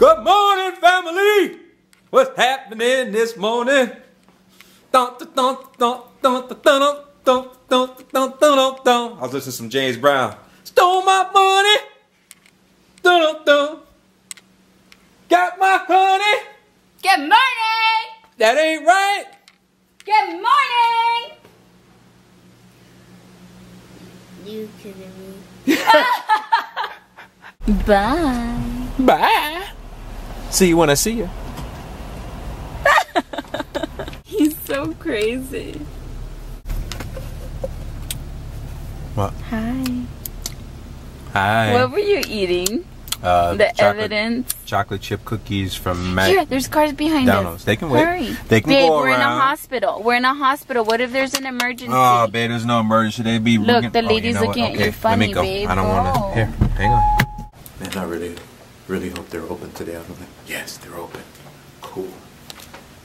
Good morning, family. What's happening this morning? I was listening to some James Brown. Stole my money. Got my honey. Good morning. That ain't right. Good morning. You kidding me? Bye. Bye. See you when I see you. He's so crazy. What? Hi. Hi. What were you eating? Chocolate chip cookies from Mac. Here, there's cars behind us. They can wait. Hurry. They can go around. Babe, we're in a hospital. We're in a hospital. What if there's an emergency? Oh, babe, there's no emergency. They be Look, the lady's looking at you funny, babe. I don't want to. Here, hang on. Man, I really hope they're open today. I'm like, yes, they're open. Cool.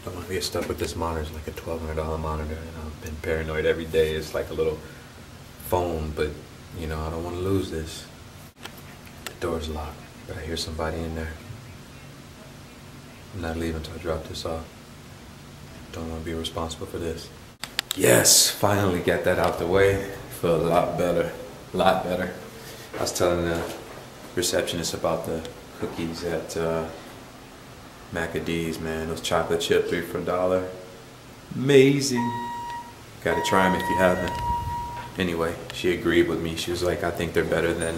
I'm going to get stuck with this monitor. It's like a $1,200 monitor, and I've been paranoid every day. It's like a little phone, but, you know, I don't want to lose this. The door's locked. But I hear somebody in there. I'm not leaving until I drop this off. Don't want to be responsible for this. Yes, finally got that out the way. Feel a lot better. A lot better. I was telling the receptionist about the cookies at Macadese, man. Those chocolate chip, $3 for $1. Amazing. Gotta try them if you haven't. Anyway, she agreed with me. She was like, I think they're better than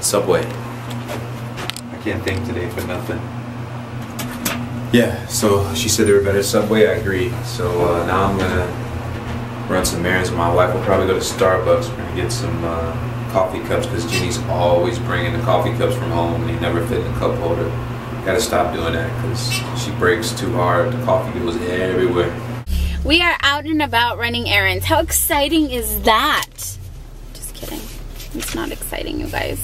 Subway. I can't think today for nothing. Yeah, so she said they were better than Subway, I agreed. So now I'm gonna run some errands with my wife. We'll probably go to Starbucks. We're gonna get some coffee cups because Jenny's always bringing the coffee cups from home and they never fit in the cup holder. Gotta stop doing that because she breaks too hard. The coffee goes everywhere. We are out and about running errands. How exciting is that? It's not exciting, you guys,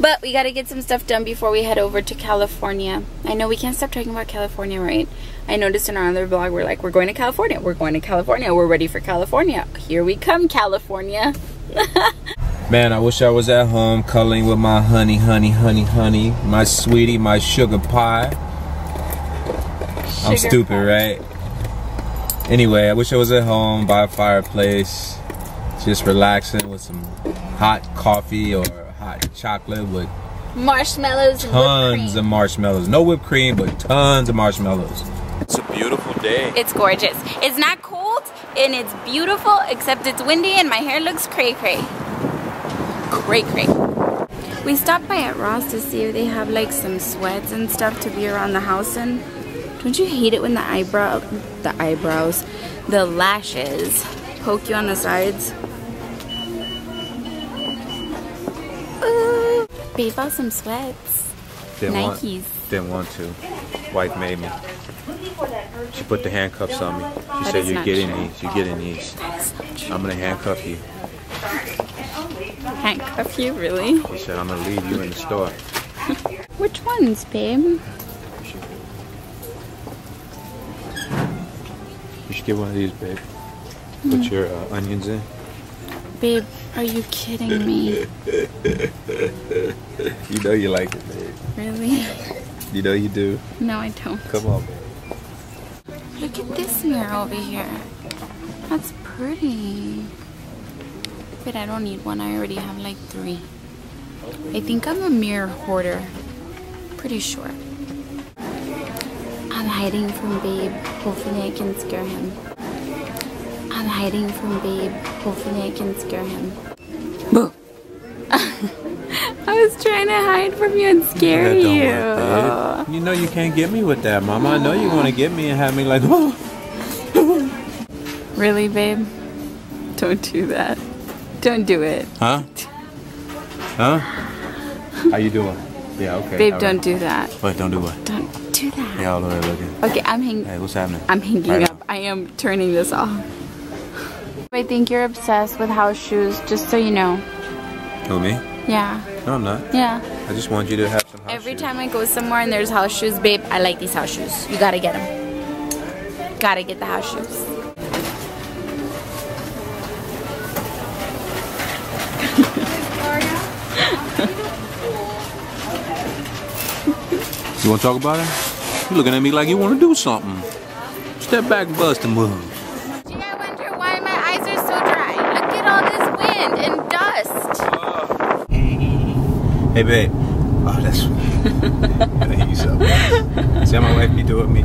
but we got to get some stuff done before we head over to California. I know we can't stop talking about California, right? I noticed in our other vlog we're like, we're going to California, we're going to California, we're ready for California. Here we come, California. Man, I wish I was at home cuddling with my honey, my sweetie, my sugar pie. I'm stupid, right? Anyway, I wish I was at home by a fireplace, just relaxing with some hot coffee or hot chocolate with marshmallows, tons of marshmallows. No whipped cream, but tons of marshmallows. It's a beautiful day. It's gorgeous. It's not cold and it's beautiful, except it's windy and my hair looks cray cray. We stopped by at Ross to see if they have like some sweats and stuff to be around the house in. Don't you hate it when the lashes poke you on the sides? Babe bought some sweats. Nikes. Didn't want to. Wife made me. She put the handcuffs on me. She said, you're getting these. You're getting these. I'm going to handcuff you. Handcuff you? Really? She said, I'm going to leave you in the store. Which ones, babe? You should get one of these, babe. Put your onions in. Babe, are you kidding me? You know you like it, babe. Really? You know you do. No, I don't. Come on, babe. Look at this mirror over here. That's pretty. But I don't need one. I already have like 3. I think I'm a mirror hoarder. Pretty sure. I'm hiding from Babe. Hopefully I can scare him. I'm hiding from Babe. Hopefully I can scare him. Boo! I was trying to hide from you and scare you. Like, you know you can't get me with that, Mama. I know you want to get me and have me like, oh. Really, babe? Don't do that. Don't do it. Huh? Huh? How you doing? Yeah, okay. Babe, don't do that. Wait, don't do what? Don't do that. Yeah, all the way looking. Okay, I'm hanging. Hey, what's happening? I'm hanging up. I am turning this off. I think you're obsessed with house shoes, just so you know. Who, me? Yeah. No, I'm not. Yeah. I just want you to have some house shoes. Every time I go somewhere and there's house shoes, babe, I like these house shoes. You gotta get them. Gotta get the house shoes. You want to talk about it? You're looking at me like you want to do something. Step back, bust and move. Gee, I wonder why my eyes are so dry. Look at all this wind and dust. Hey, babe. Oh, that's I hate you so much. See how my wife be doing me?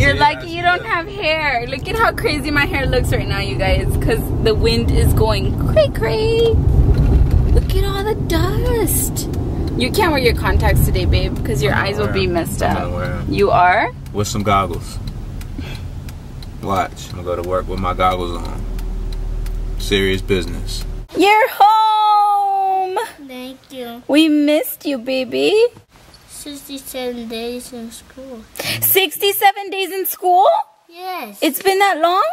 You're lucky you don't have hair. Look at how crazy my hair looks right now, you guys, because the wind is going cray-cray. Look at all the dust. You can't wear your contacts today, babe, because your eyes will be messed up. You are? With some goggles. Watch. I'm going to go to work with my goggles on. Serious business. You're home! Thank you. We missed you, baby. 67 days in school. 67 days in school? Yes. It's been that long?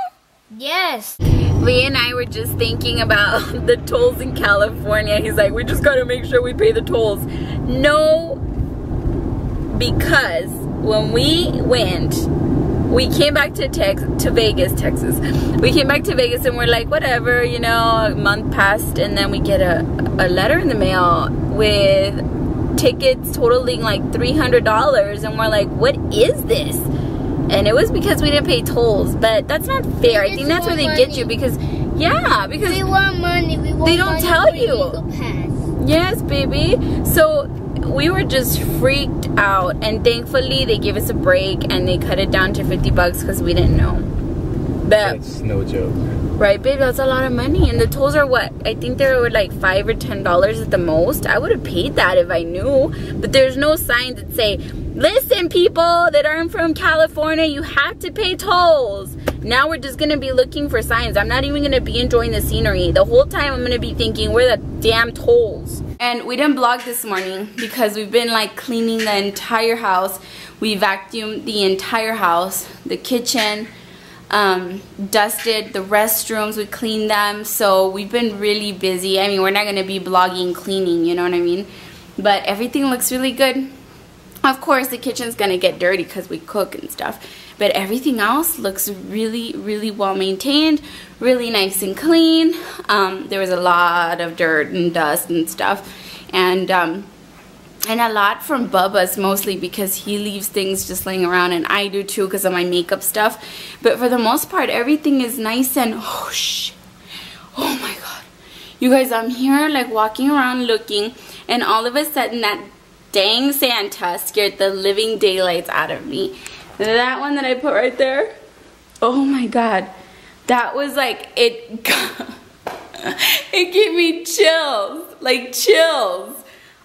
Yes. Leah and I were just thinking about the tolls in California. He's like, we just gotta make sure we pay the tolls. No, because when we went, we came back to Vegas, Texas. We came back to Vegas and we're like, whatever, you know, a month passed, and then we get a letter in the mail with tickets totaling like $300, and we're like, what is this? And it was because we didn't pay tolls, but that's not fair. I think that's where they get you, because, yeah, because we want money. They don't tell you. Yes, baby. So we were just freaked out, and thankfully they gave us a break and they cut it down to $50 because we didn't know. That's no joke. Right, babe? That's a lot of money. And the tolls are what? I think they were like $5 or $10 at the most. I would have paid that if I knew. But there's no sign that say, listen, people that aren't from California, you have to pay tolls. Now we're just going to be looking for signs. I'm not even going to be enjoying the scenery. The whole time I'm going to be thinking, where the damn tolls? And we didn't vlog this morning because we've been like cleaning the entire house. We vacuumed the entire house, the kitchen. Dusted the restrooms, we cleaned them, so we've been really busy. I mean, we're not gonna be vlogging cleaning, you know what I mean, but everything looks really good. Of course the kitchen's gonna get dirty because we cook and stuff, but everything else looks really, really well maintained, really nice and clean. There was a lot of dirt and dust and stuff, and a lot from Bubba's, mostly because he leaves things just laying around, and I do too because of my makeup stuff. But for the most part, everything is nice and oh shit. Oh my god. You guys, I'm here like walking around looking, and all of a sudden that dang Santa scared the living daylights out of me. That one that I put right there. Oh my god. That was like it it gave me chills. Like chills.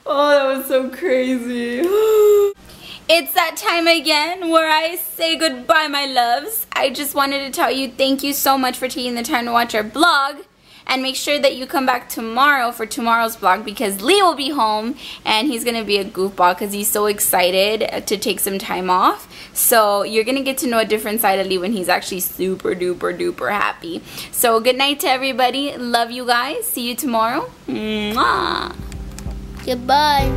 Oh, that was so crazy. It's that time again where I say goodbye, my loves. I just wanted to tell you thank you so much for taking the time to watch our vlog. And make sure that you come back tomorrow for tomorrow's vlog, because Lee will be home and he's going to be a goofball because he's so excited to take some time off. So you're going to get to know a different side of Lee when he's actually super duper duper happy. So good night to everybody. Love you guys. See you tomorrow. Mwah. Goodbye.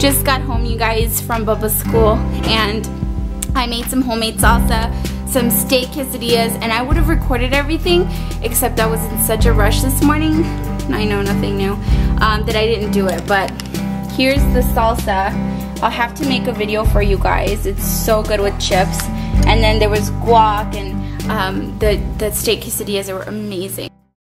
Just got home, you guys, from Bubba's school, and I made some homemade salsa, some steak quesadillas, and I would have recorded everything, except I was in such a rush this morning, I know, nothing new, that I didn't do it. But here's the salsa. I'll have to make a video for you guys. It's so good with chips. And then there was guac, and the steak quesadillas were amazing.